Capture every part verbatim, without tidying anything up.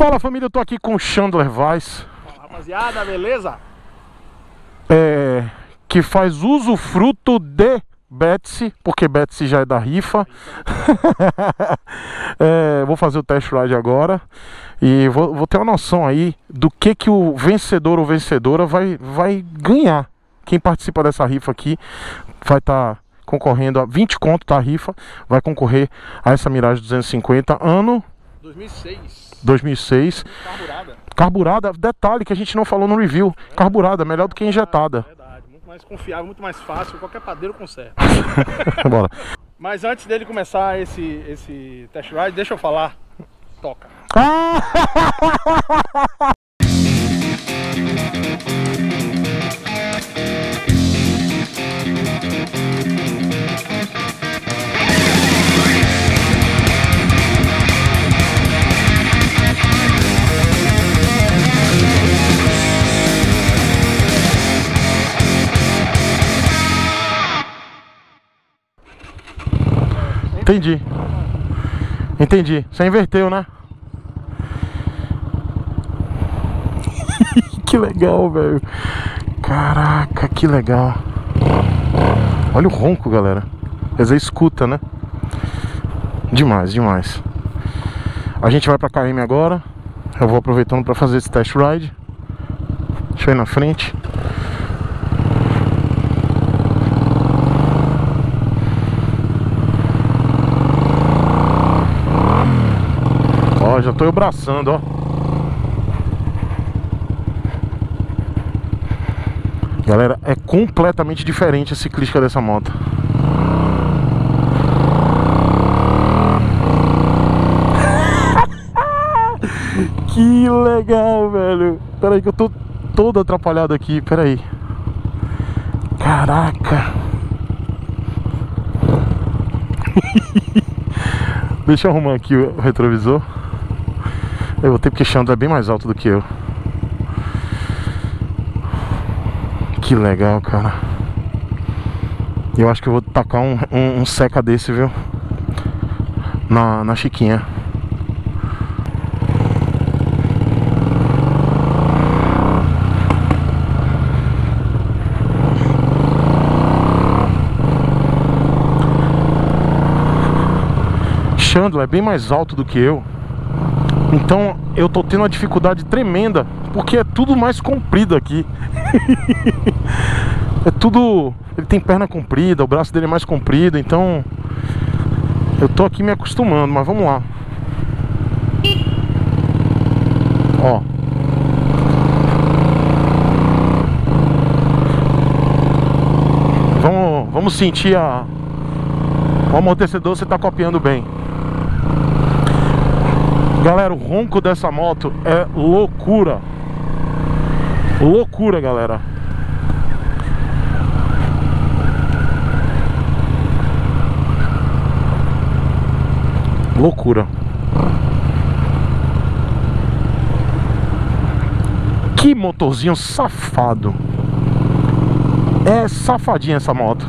Fala, família, eu tô aqui com o Chandler Weiss. Fala, rapaziada, beleza? É, que faz usufruto de Betsie, porque Betsie já é da rifa. É, vou fazer o test ride agora e vou, vou ter uma noção aí do que, que o vencedor ou vencedora vai, vai ganhar. Quem participa dessa rifa aqui vai estar tá concorrendo a vinte conto, tá? A rifa vai concorrer a essa Mirage duzentos e cinquenta ano dois mil e seis. dois mil e seis. Carburada. Carburada, detalhe que a gente não falou no review. É. Carburada, melhor do que injetada. É verdade, muito mais confiável, muito mais fácil, qualquer padeiro conserta. Bora. Mas antes dele começar esse, esse test ride, deixa eu falar. Toca. Entendi. Entendi. Você inverteu, né? Que legal, velho. Caraca, que legal. Olha o ronco, galera. Quer dizer, escuta, né? Demais, demais. A gente vai pra K M agora. Eu vou aproveitando pra fazer esse test ride. Deixa eu ir na frente. Já tô eu braçando, ó. Galera, é completamente diferente a ciclística dessa moto. Que legal, velho. Pera aí que eu tô todo atrapalhado aqui, pera aí. Caraca. Deixa eu arrumar aqui o retrovisor. Eu voltei porque Chandler é bem mais alto do que eu. Que legal, cara. Eu acho que eu vou tacar um, um, um seca desse, viu? Na, na Chiquinha. Chandler é bem mais alto do que eu. Então eu tô tendo uma dificuldade tremenda, porque é tudo mais comprido aqui. É tudo... Ele tem perna comprida, o braço dele é mais comprido, então eu tô aqui me acostumando, mas vamos lá. Ó. Vamos, vamos sentir a... O amortecedor você tá copiando bem. Galera, o ronco dessa moto é loucura. Loucura, galera. Loucura. Que motorzinho safado. É safadinha essa moto.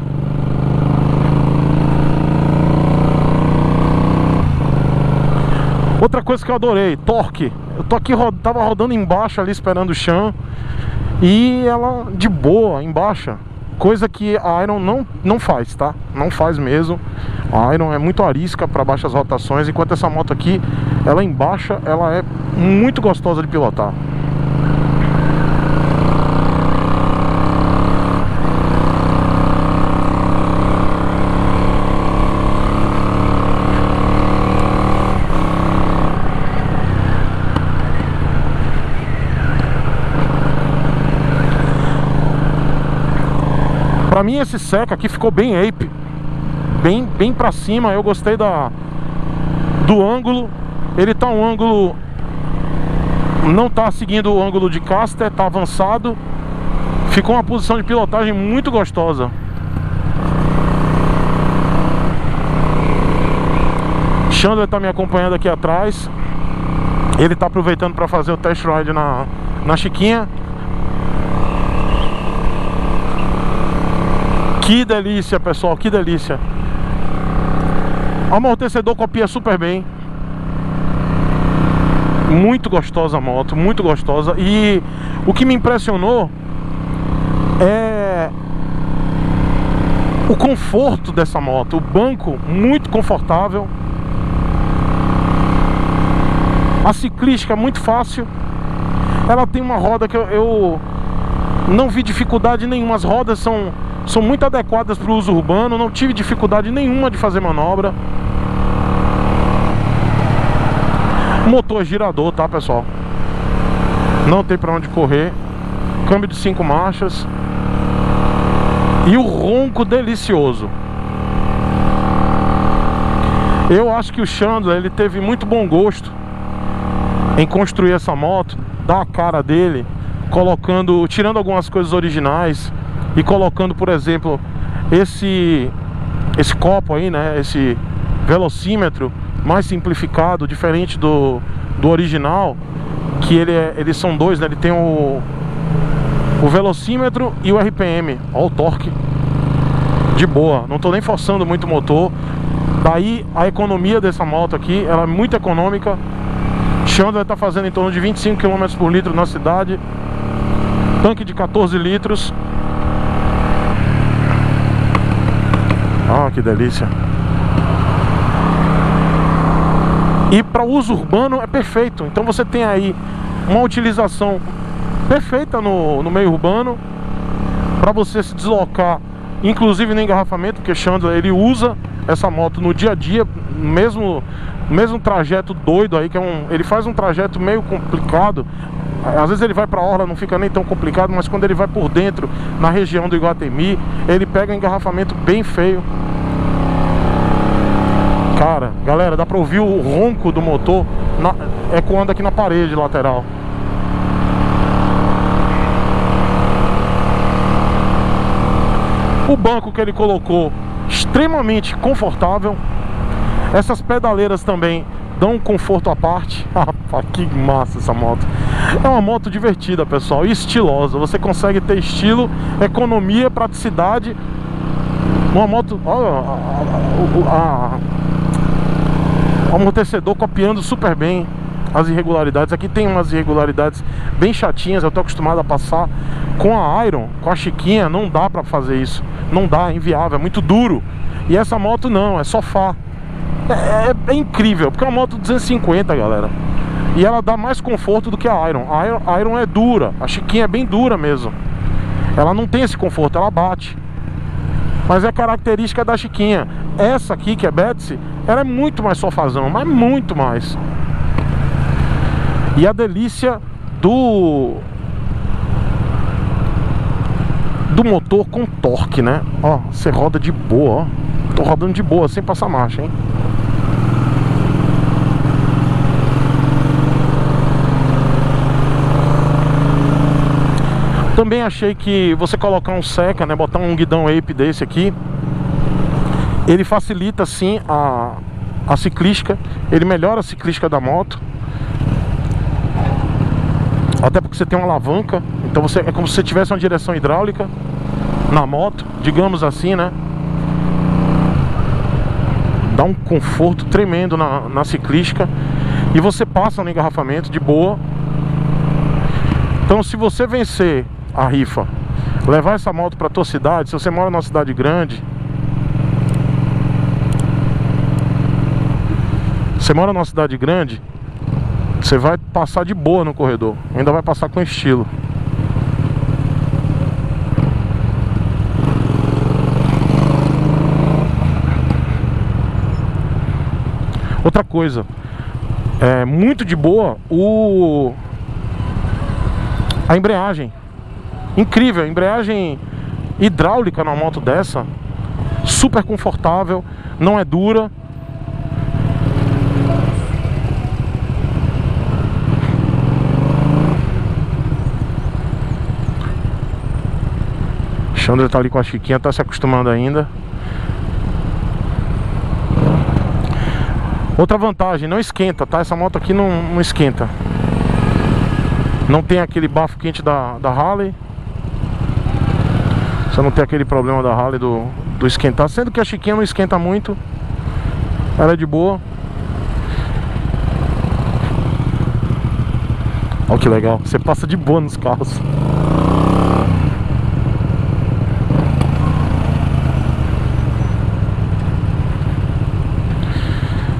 Outra coisa que eu adorei, torque. Eu tô aqui, ro tava rodando embaixo ali esperando o chão. E ela de boa, embaixo. Coisa que a Iron não, não faz, tá? Não faz mesmo. A Iron é muito arisca para baixas rotações. Enquanto essa moto aqui, ela embaixo, ela é muito gostosa de pilotar. Pra mim esse seca aqui ficou bem ape, bem, bem pra cima. Eu gostei da, do ângulo. Ele tá um ângulo... Não tá seguindo o ângulo de caster, tá avançado. Ficou uma posição de pilotagem muito gostosa. Chandler tá me acompanhando aqui atrás. Ele tá aproveitando pra fazer o test ride na, na Chiquinha. Que delícia, pessoal, que delícia. O amortecedor copia super bem. Muito gostosa a moto, muito gostosa. E o que me impressionou é o conforto dessa moto. O banco muito confortável, a ciclística muito fácil. Ela tem uma roda que eu, eu não vi dificuldade nenhuma. As rodas são, são muito adequadas para o uso urbano. Não tive dificuldade nenhuma de fazer manobra. Motor girador, tá, pessoal? Não tem para onde correr. Câmbio de cinco marchas. E o ronco delicioso. Eu acho que o Chandler, ele teve muito bom gosto em construir essa moto, dar a cara dele, colocando, tirando algumas coisas originais e colocando, por exemplo, esse esse copo aí, né, esse velocímetro mais simplificado, diferente do, do original, que ele é, eles são dois, né? Ele tem o o velocímetro e o R P M. Olha o torque. De boa, não tô nem forçando muito o motor. Daí a economia dessa moto aqui, ela é muito econômica. Chandler tá fazendo em torno de vinte e cinco quilômetros por litro na cidade. Tanque de quatorze litros. Ah, que delícia. E para uso urbano é perfeito. Então você tem aí uma utilização perfeita no, no meio urbano, para você se deslocar, inclusive no engarrafamento, porque Chandler, ele usa essa moto no dia a dia, mesmo, mesmo trajeto doido aí, que é um, ele faz um trajeto meio complicado. Às vezes ele vai para a orla, não fica nem tão complicado, mas quando ele vai por dentro, na região do Iguatemi, ele pega um engarrafamento bem feio. Cara, galera, dá para ouvir o ronco do motor na, ecoando aqui na parede lateral. O banco que ele colocou, extremamente confortável. Essas pedaleiras também dão um conforto à parte. Rapaz, que massa essa moto. É uma moto divertida, pessoal, e estilosa. Você consegue ter estilo, economia, praticidade. Uma moto... Olha o amortecedor copiando super bem as irregularidades. Aqui tem umas irregularidades bem chatinhas, eu tô acostumado a passar. Com a Iron, com a Chiquinha, não dá pra fazer isso. Não dá, é inviável, é muito duro. E essa moto não, é sofá. É, é, é incrível, porque é uma moto duzentos e cinquenta, galera. E ela dá mais conforto do que a Iron. A Iron, a Iron é dura, a Chiquinha é bem dura mesmo. Ela não tem esse conforto, ela bate. Mas é característica da Chiquinha. Essa aqui, que é Betsie, ela é muito mais sofazão, mas muito mais. E a delícia do do motor com torque, né? Ó, você roda de boa, ó. Tô rodando de boa, sem passar marcha, hein? Também achei que você colocar um seca, né, botar um guidão ape desse aqui, ele facilita sim a, a ciclística. Ele melhora a ciclística da moto. Até porque você tem uma alavanca, então você, é como se você tivesse uma direção hidráulica na moto, digamos assim, né? Dá um conforto tremendo na, na ciclística. E você passa no engarrafamento de boa. Então, se você vencer a rifa, levar essa moto pra tua cidade, se você mora numa cidade grande, você mora numa cidade grande, você vai passar de boa no corredor. Ainda vai passar com estilo. Outra coisa, é muito de boa o a embreagem. Incrível, a embreagem hidráulica numa moto dessa. Super confortável, não é dura. Chandler tá ali com a Chiquinha, tá se acostumando ainda. Outra vantagem, não esquenta, tá? Essa moto aqui não, não esquenta. Não tem aquele bafo quente da, da Harley. Você não tem aquele problema da Harley do, do esquentar. Sendo que a Chiquinha não esquenta muito. Ela é de boa. Olha que legal, você passa de boa nos carros.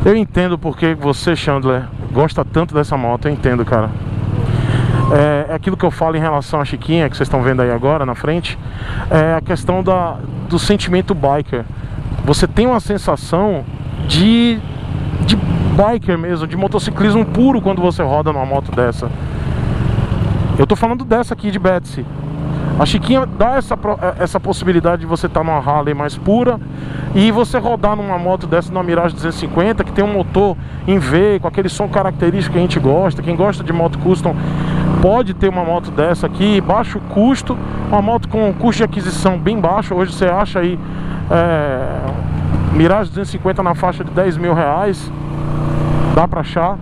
Eu entendo porque você, Chandler, gosta tanto dessa moto, eu entendo, cara. É aquilo que eu falo em relação à Chiquinha, que vocês estão vendo aí agora, na frente. É a questão da, do sentimento biker. Você tem uma sensação de, de biker mesmo, de motociclismo puro quando você roda numa moto dessa. Eu tô falando dessa aqui, de Betsie. A Chiquinha dá essa, essa possibilidade de você estar tá numa Harley mais pura e você rodar numa moto dessa, numa Mirage duzentos e cinquenta, que tem um motor em V, com aquele som característico que a gente gosta. Quem gosta de moto custom pode ter uma moto dessa aqui, baixo custo, uma moto com custo de aquisição bem baixo. Hoje você acha aí é, Mirage duzentos e cinquenta na faixa de dez mil reais, dá pra achar.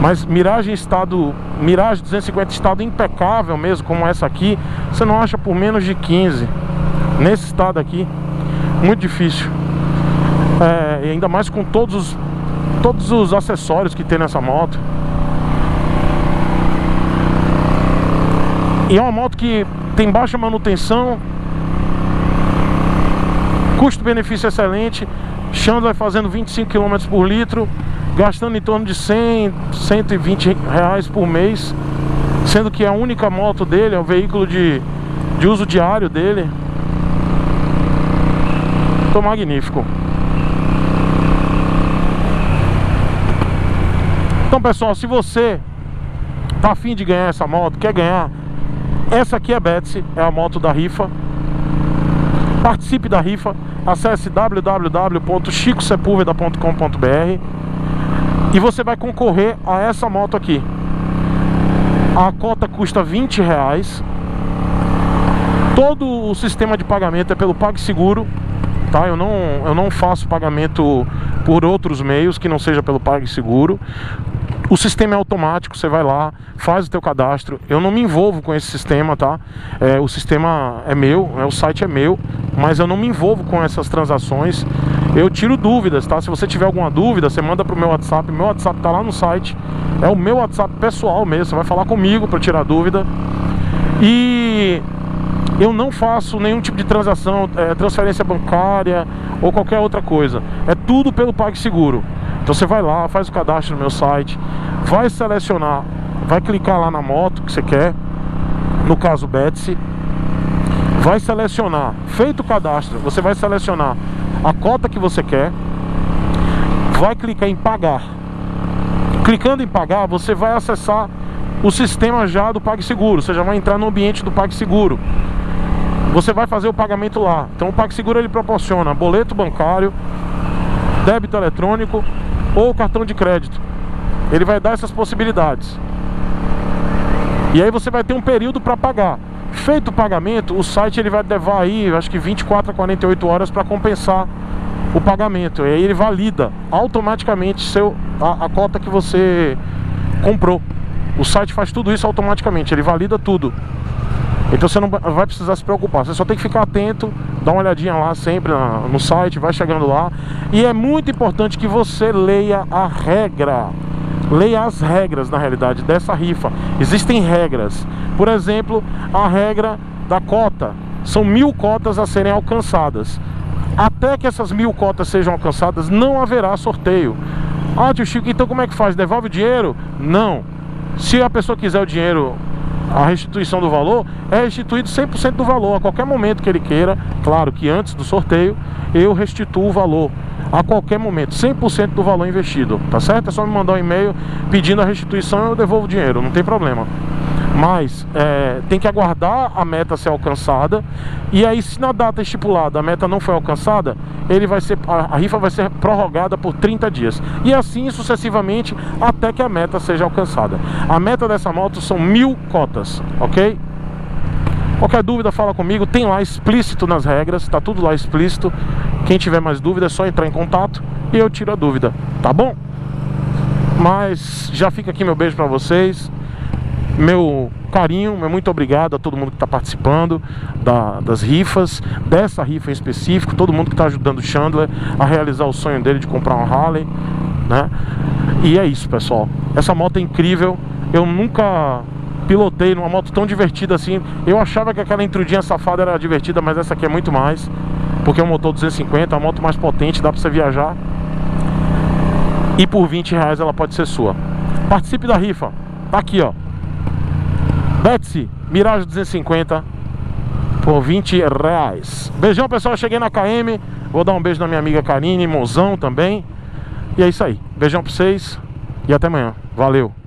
Mas Mirage em estado, Mirage duzentos e cinquenta estado impecável mesmo, como essa aqui, você não acha por menos de quinze. Nesse estado aqui, muito difícil. É, e ainda mais com todos os, todos os acessórios que tem nessa moto. E é uma moto que tem baixa manutenção, custo-benefício excelente. Chandler fazendo vinte e cinco quilômetros por litro, gastando em torno de cem, cento e vinte reais por mês, sendo que a única moto dele é o veículo de, de uso diário dele. Tô magnífico. Então, pessoal, se você tá afim de ganhar essa moto, quer ganhar, essa aqui é a Betsie, é a moto da rifa. Participe da rifa, acesse w w w ponto chico sepulveda ponto com ponto b r e você vai concorrer a essa moto aqui. A cota custa vinte reais. Todo o sistema de pagamento é pelo PagSeguro, tá? Eu não, eu não faço pagamento por outros meios que não seja pelo PagSeguro. O sistema é automático, você vai lá, faz o teu cadastro. Eu não me envolvo com esse sistema, tá? É, o sistema é meu, é, o site é meu, mas eu não me envolvo com essas transações. Eu tiro dúvidas, tá? Se você tiver alguma dúvida, você manda pro meu WhatsApp. Meu WhatsApp tá lá no site. É o meu WhatsApp pessoal mesmo, você vai falar comigo para tirar dúvida. E eu não faço nenhum tipo de transação, é, transferência bancária ou qualquer outra coisa. É tudo pelo PagSeguro. Então você vai lá, faz o cadastro no meu site, vai selecionar, vai clicar lá na moto que você quer, no caso Betsie, vai selecionar, feito o cadastro, você vai selecionar a cota que você quer, vai clicar em pagar. Clicando em pagar, você vai acessar o sistema já do PagSeguro, você já vai entrar no ambiente do PagSeguro. Você vai fazer o pagamento lá. Então o PagSeguro ele proporciona boleto bancário, débito eletrônico ou cartão de crédito. Ele vai dar essas possibilidades. E aí você vai ter um período para pagar. Feito o pagamento, o site ele vai levar aí, acho que vinte e quatro a quarenta e oito horas para compensar o pagamento. E aí ele valida automaticamente seu, a, a cota que você comprou. O site faz tudo isso automaticamente, ele valida tudo. Então você não vai precisar se preocupar, você só tem que ficar atento, dá uma olhadinha lá sempre no site, vai chegando lá. E é muito importante que você leia a regra, leia as regras na realidade dessa rifa. Existem regras, por exemplo, a regra da cota, são mil cotas a serem alcançadas. Até que essas mil cotas sejam alcançadas, não haverá sorteio. Ah, tio Chico, então como é que faz? Devolve o dinheiro? Não, se a pessoa quiser o dinheiro... A restituição do valor é restituído cem por cento do valor, a qualquer momento que ele queira. Claro que antes do sorteio eu restituo o valor, a qualquer momento, cem por cento do valor investido, tá certo? É só me mandar um e-mail pedindo a restituição e eu devolvo o dinheiro, não tem problema. Mas é, tem que aguardar a meta ser alcançada. E aí, se na data estipulada a meta não foi alcançada, ele vai ser, a rifa vai ser prorrogada por trinta dias. E assim sucessivamente até que a meta seja alcançada. A meta dessa moto são mil cotas, ok? Qualquer dúvida fala comigo, tem lá explícito nas regras, tá tudo lá explícito. Quem tiver mais dúvida é só entrar em contato e eu tiro a dúvida, tá bom? Mas já fica aqui meu beijo pra vocês, meu carinho, meu muito obrigado a todo mundo que está participando da, das rifas, dessa rifa em específico, todo mundo que está ajudando o Chandler a realizar o sonho dele de comprar uma Harley, né? E é isso, pessoal, essa moto é incrível, Eu nunca pilotei numa moto tão divertida assim. Eu achava que aquela intrudinha safada era divertida, mas essa aqui é muito mais, porque é um motor duzentos e cinquenta, é uma moto mais potente, dá pra você viajar. E por vinte reais ela pode ser sua. Participe da rifa, tá aqui ó, Betsie, Mirage duzentos e cinquenta por vinte reais. Beijão pessoal, eu cheguei na K M. Vou dar um beijo na minha amiga Karine, mozão também. E é isso aí, beijão pra vocês. E até amanhã, valeu.